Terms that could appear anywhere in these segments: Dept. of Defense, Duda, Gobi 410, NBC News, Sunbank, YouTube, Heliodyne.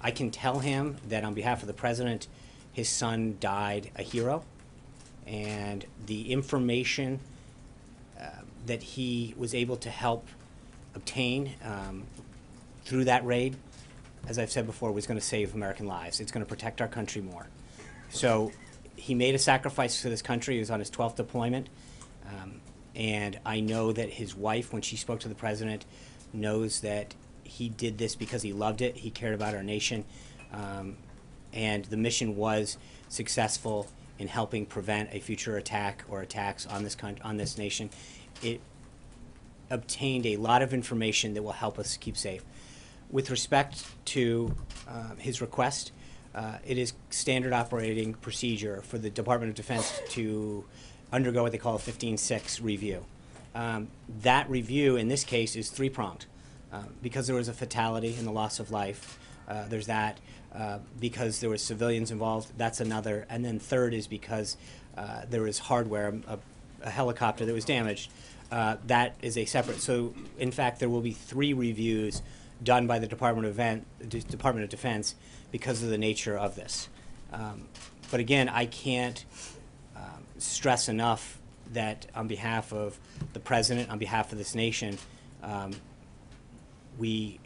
I can tell him that on behalf of the president, his son died a hero, and the information that he was able to help obtain through that raid, as I've said before, was going to save American lives. It's going to protect our country more. So he made a sacrifice for this country. He was on his 12th deployment. And I know that his wife, when she spoke to the president, knows that he did this because he loved it. He cared about our nation. And the mission was successful in helping prevent a future attack or attacks on this nation. It obtained a lot of information that will help us keep safe. With respect to his request, it is standard operating procedure for the Department of Defense to undergo what they call a 15-6 review. That review in this case is three-pronged. Because there was a fatality and the loss of life, there's that. Because there were civilians involved, that's another. And then third is because there was hardware, a helicopter that was damaged. That is a separate. So, in fact, there will be three reviews done by the Department of Defense because of the nature of this. But again, I can't stress enough that on behalf of the president, on behalf of this nation, we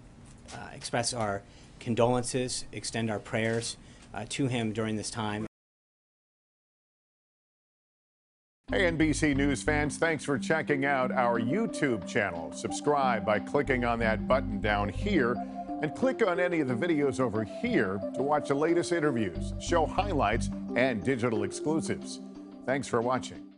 express our condolences, extend our prayers to him during this time. Hey, NBC News fans, thanks for checking out our YouTube channel. Subscribe by clicking on that button down here, and click on any of the videos over here to watch the latest interviews, show highlights, and digital exclusives. Thanks for watching.